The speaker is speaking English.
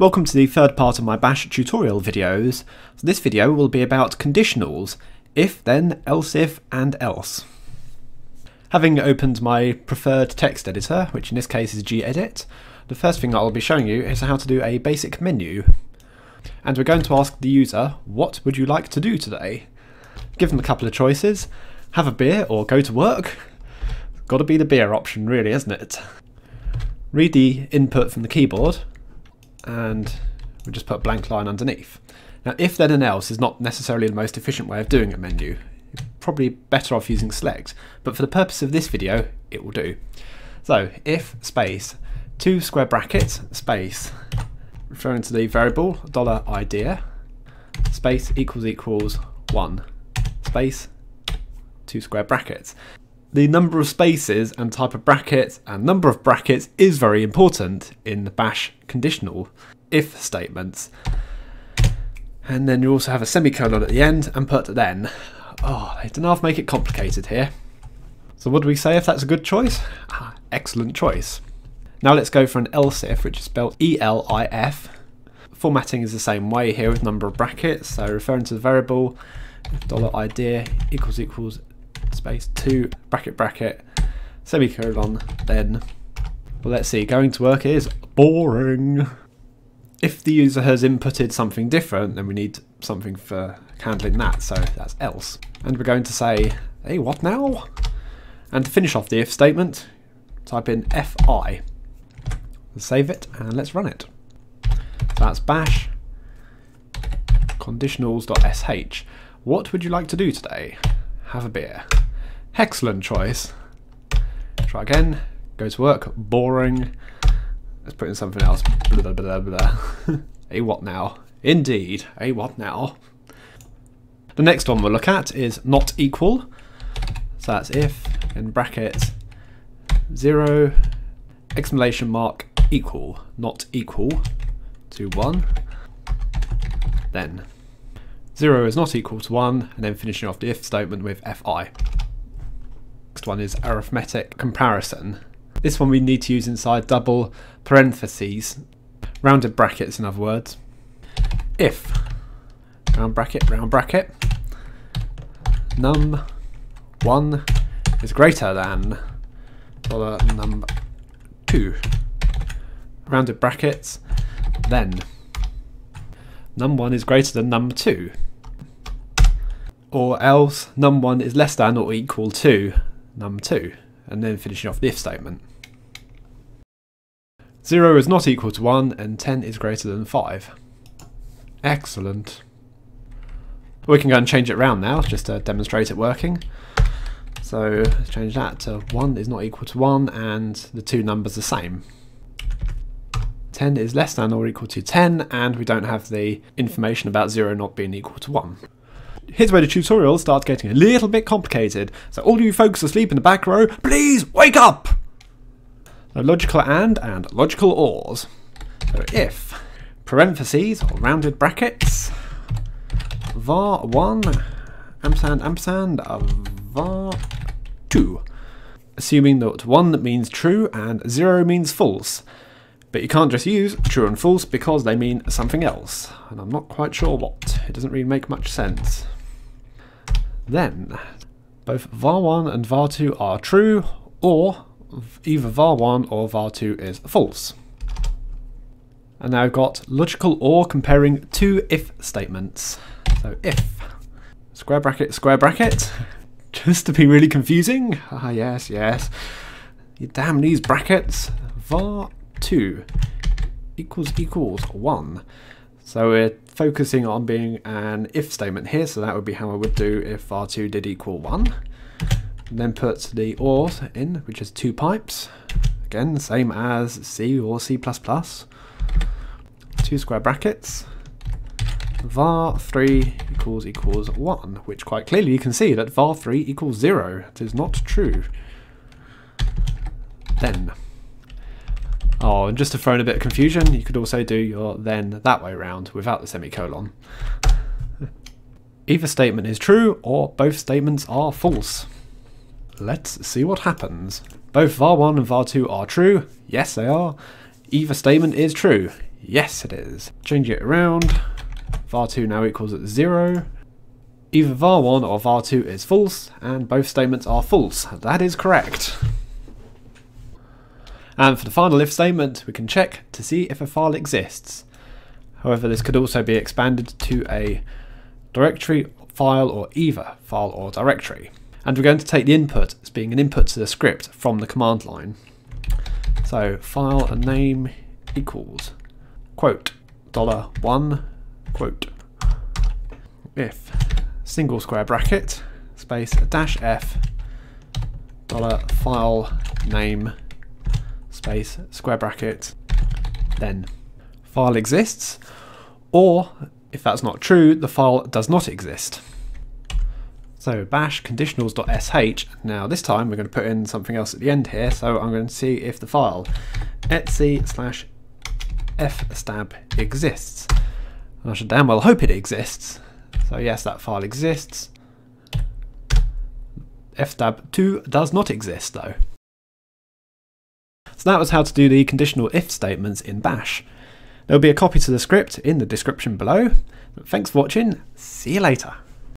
Welcome to the third part of my Bash tutorial videos. So this video will be about conditionals, if, then, else if, and else. Having opened my preferred text editor, which in this case is gedit, the first thing I'll be showing you is how to do a basic menu. And we're going to ask the user, what would you like to do today? Give them a couple of choices, have a beer or go to work. Gotta be the beer option really, isn't it? Read the input from the keyboard, and we'll just put a blank line underneath. Now if then and else is not necessarily the most efficient way of doing a menu. You're probably better off using select, but for the purpose of this video it will do. So if space 2 square brackets space, referring to the variable $idea, space equals equals 1 space 2 square brackets. The number of spaces and type of brackets and number of brackets is very important in the Bash conditional if statements. And then you also have a semicolon at the end and put then. Oh, they don't know how to make it complicated here. So what do we say if that's a good choice? Ah, excellent choice. Now let's go for an else if, which is spelled ELIF. Formatting is the same way here with number of brackets. So referring to the variable $idea equals equals space 2 bracket bracket semicolon then. Well, let's see, going to work is boring. If the user has inputted something different, then we need something for handling that, so that's else. And we're going to say, hey, what now? And to finish off the if statement, type in fi. Let's save it and let's run it. So that's bash conditionals.sh. What would you like to do today? Have a beer. Excellent choice. Try again. Go to work. Boring. Let's put in something else. Blah, blah, blah. Hey, what now? Indeed. Hey, what now? The next one we'll look at is not equal. So that's if in brackets 0 exclamation mark equal not equal to 1 then. 0 is not equal to 1, and then finishing off the if statement with fi. Next one is arithmetic comparison. This one we need to use inside double parentheses, rounded brackets in other words. If, round bracket, num 1 is greater than num 2, rounded brackets, then num 1 is greater than num 2. Or else num1 is less than or equal to num2, and then finishing off the if statement. 0 is not equal to 1 and 10 is greater than 5. Excellent. We can go and change it round now just to demonstrate it working. So let's change that to 1 is not equal to 1 and the two numbers the same. 10 is less than or equal to 10, and we don't have the information about 0 not being equal to 1. Here's where the tutorial starts getting a little bit complicated, so all you folks asleep in the back row, please wake up! So logical and logical ors. So if, parentheses or rounded brackets, var1, ampersand, var2. Assuming that 1 means true and 0 means false. But you can't just use true and false because they mean something else, and I'm not quite sure what. It doesn't really make much sense. Then, both var1 and var2 are true, or either var1 or var2 is false. And now I've got logical or comparing two if statements. So if, square bracket, just to be really confusing. Ah, yes, yes. You damn these brackets. var2 equals equals 1. So we're focusing on being an if statement here, so that would be how I would do if var2 did equal 1. And then put the ors in, which is two pipes. Again, same as C or C++. Two square brackets. var3 equals equals 1, which quite clearly you can see that var3 equals 0. It is not true. Then. Oh, and just to throw in a bit of confusion, you could also do your then that way round without the semicolon. Either statement is true or both statements are false. Let's see what happens. Both var1 and var2 are true. Yes, they are. Either statement is true. Yes, it is. Change it around. var2 now equals 0. Either var1 or var2 is false, and both statements are false. That is correct. And for the final if statement, we can check to see if a file exists. However, this could also be expanded to a directory, file, or either file or directory. And we're going to take the input as being an input to the script from the command line. So file name equals quote $1 quote if single square bracket space dash f dollar file name space square bracket then file exists, or if that's not true, the file does not exist. So bash conditionals.sh. Now this time we're going to put in something else at the end here, so I'm going to see if the file etc/fstab exists. And I should damn well hope it exists. So yes, that file exists. fstab2 does not exist though. So that was how to do the conditional if statements in Bash. There'll be a copy to the script in the description below. Thanks for watching. See you later.